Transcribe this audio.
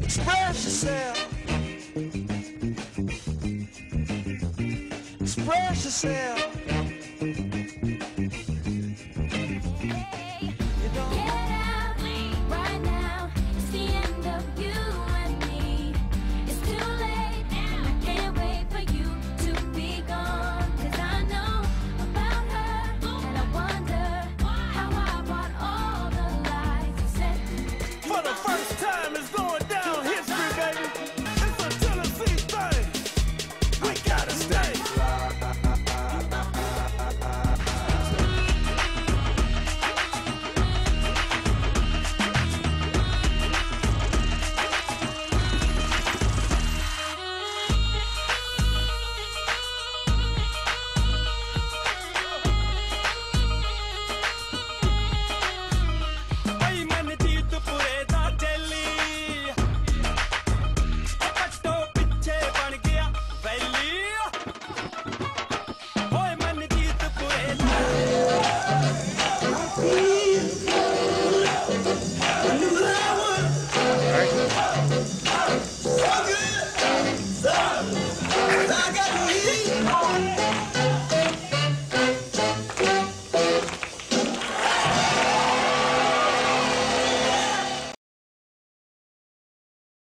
Express yourself. Express yourself.